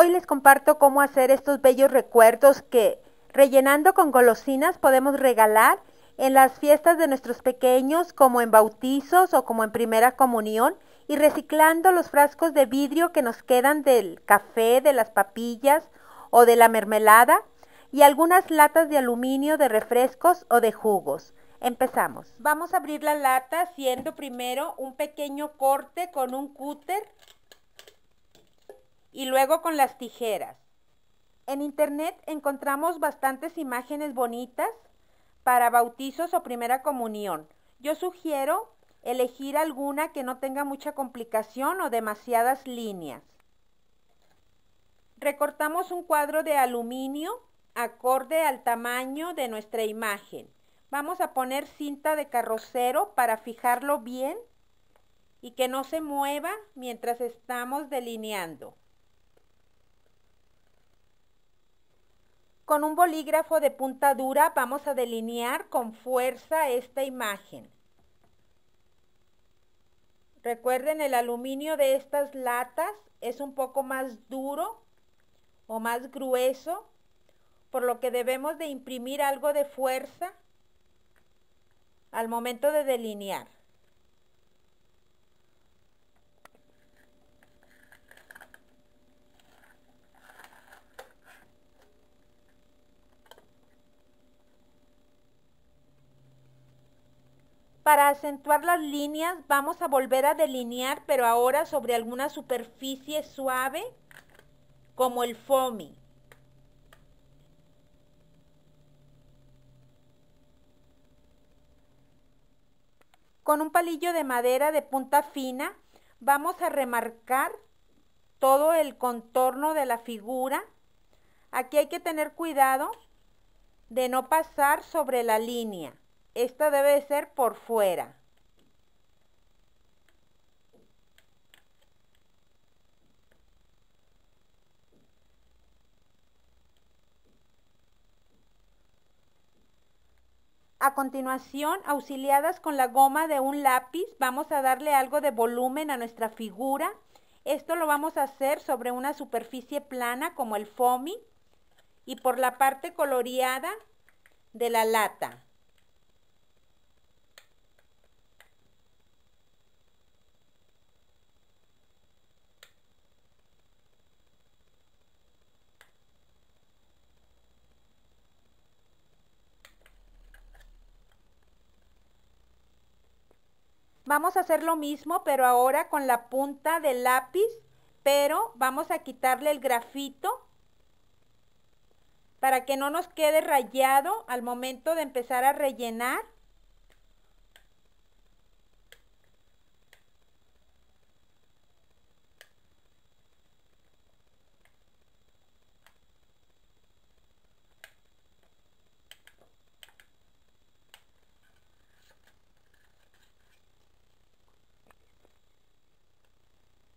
Hoy les comparto cómo hacer estos bellos recuerdos que, rellenando con golosinas, podemos regalar en las fiestas de nuestros pequeños, como en bautizos o como en primera comunión, y reciclando los frascos de vidrio que nos quedan del café, de las papillas o de la mermelada, y algunas latas de aluminio de refrescos o de jugos. Empezamos. Vamos a abrir la lata haciendo primero un pequeño corte con un cúter y luego con las tijeras. En internet encontramos bastantes imágenes bonitas para bautizos o primera comunión. Yo sugiero elegir alguna que no tenga mucha complicación o demasiadas líneas. Recortamos un cuadro de aluminio acorde al tamaño de nuestra imagen. Vamos a poner cinta de carrocero para fijarlo bien y que no se mueva mientras estamos delineando. Con un bolígrafo de punta dura vamos a delinear con fuerza esta imagen. Recuerden, el aluminio de estas latas es un poco más duro o más grueso, por lo que debemos de imprimir algo de fuerza al momento de delinear. Para acentuar las líneas vamos a volver a delinear, pero ahora sobre alguna superficie suave como el foamy. Con un palillo de madera de punta fina vamos a remarcar todo el contorno de la figura. Aquí hay que tener cuidado de no pasar sobre la línea. Esta debe ser por fuera. A continuación, auxiliadas con la goma de un lápiz, vamos a darle algo de volumen a nuestra figura. Esto lo vamos a hacer sobre una superficie plana como el foamy y por la parte coloreada de la lata. Vamos a hacer lo mismo, pero ahora con la punta del lápiz, pero vamos a quitarle el grafito para que no nos quede rayado al momento de empezar a rellenar.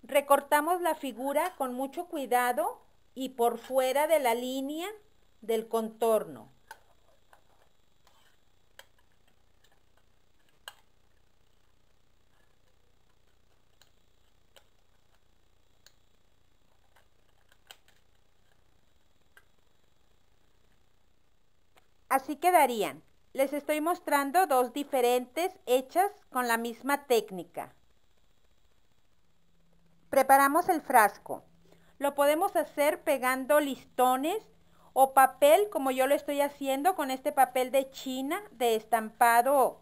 Recortamos la figura con mucho cuidado y por fuera de la línea del contorno. Así quedarían. Les estoy mostrando dos diferentes hechas con la misma técnica. Preparamos el frasco. Lo podemos hacer pegando listones o papel, como yo lo estoy haciendo con este papel de China de estampado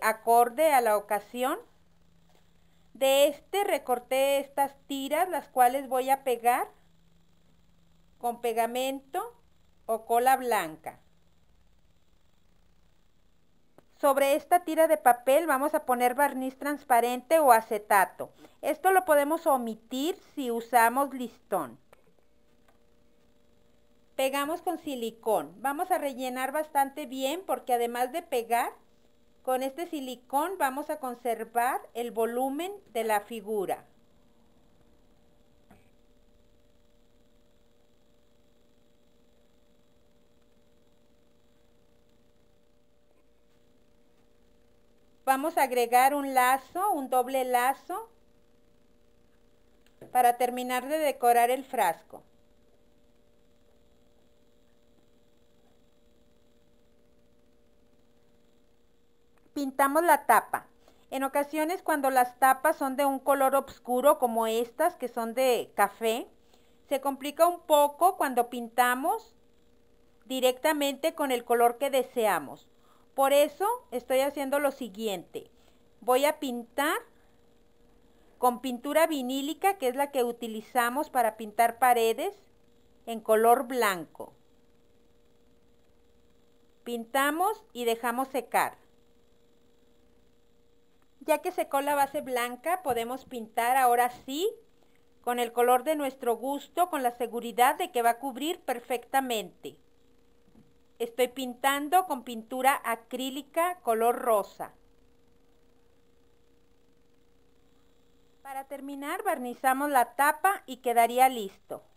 acorde a la ocasión. De este recorté estas tiras, las cuales voy a pegar con pegamento o cola blanca. Sobre esta tira de papel vamos a poner barniz transparente o acetato. Esto lo podemos omitir si usamos listón. Pegamos con silicón. Vamos a rellenar bastante bien porque además de pegar, con este silicón vamos a conservar el volumen de la figura. Vamos a agregar un lazo, un doble lazo, para terminar de decorar el frasco. Pintamos la tapa. En ocasiones cuando las tapas son de un color oscuro como estas que son de café, se complica un poco cuando pintamos directamente con el color que deseamos. Por eso estoy haciendo lo siguiente. Voy a pintar con pintura vinílica, que es la que utilizamos para pintar paredes, en color blanco. Pintamos y dejamos secar. Ya que secó la base blanca, podemos pintar ahora sí con el color de nuestro gusto, con la seguridad de que va a cubrir perfectamente. Estoy pintando con pintura acrílica color rosa. Para terminar, barnizamos la tapa y quedaría listo.